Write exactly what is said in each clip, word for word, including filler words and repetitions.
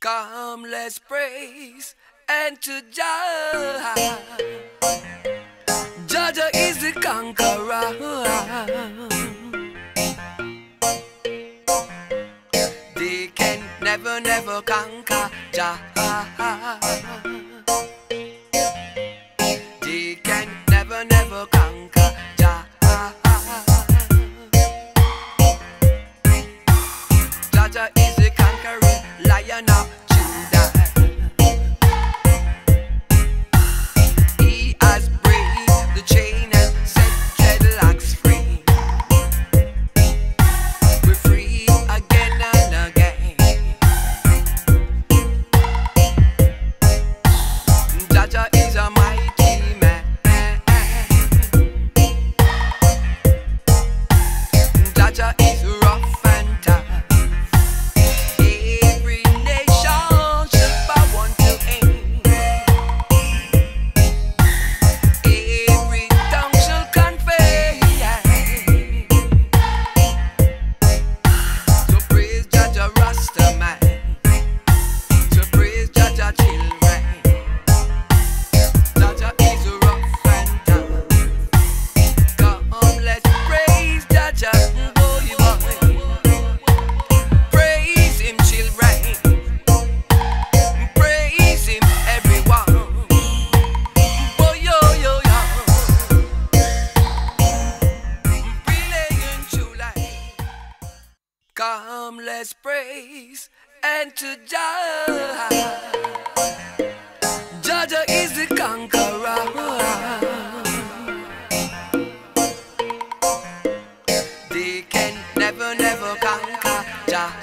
Come, let's praise and to Jah. Jah Jah is the conqueror. They can never, never conquer Jah. They can never, never conquer Jah. Jah Jah is the conquering Lion of Judah. He has break the chain and set dreadlocks free. We're free again and again. Jah Jah is a mighty man. Jah Jah is rough and tough. Come, let's praise and to Jah. Jah Jah is the conqueror. They can never, never conquer Jah.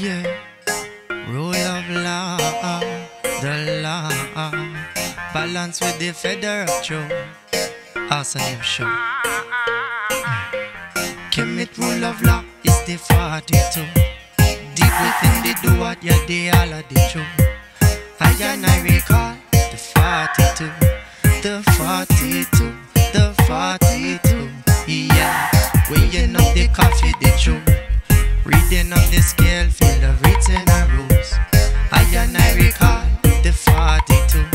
Yeah, rule of law, the law, balance with the feather of truth. Awesome name show. Kemet rule of law is the forty-two. Deep within the do what you do, all of the truth. I and I recall the forty-two, the forty-two, the forty-two. Yeah, weighing up the coffee, the truth. Reading on the scale, feel the written rules. I and I recall the forty-two,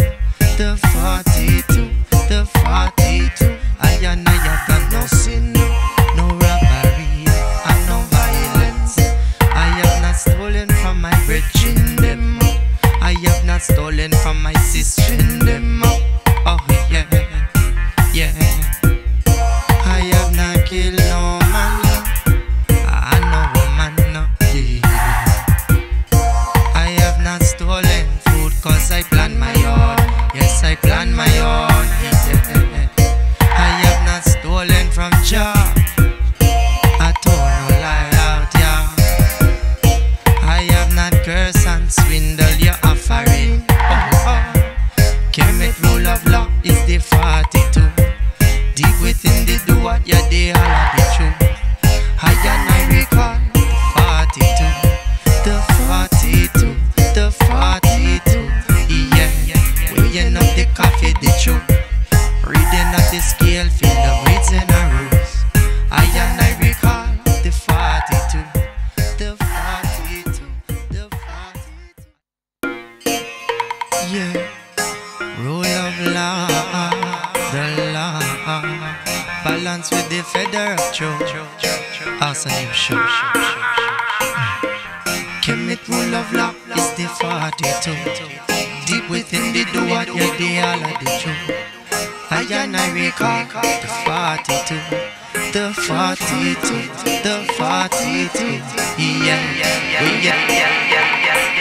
the forty-two, the forty-two. I and I have done no sin, no robbery, and no violence. I have not stolen from my brethren them. I have not stolen from my sister them. Oh yeah, yeah. I have not killed no man. Cause I plan my own, yes I plan my own, yeah. I have not stolen from Jah, I told no lie out, yeah. I have not cursed and swindled your offering, oh, oh. yeah, rule of law, the law, balance with the federal truth, awesome show. Kemet rule of law is the forty-two, deep within the do what you do, all of the truth. I and I recall the forty-two, the forty-two, the forty-two, yeah, yeah, yeah, yeah, yeah.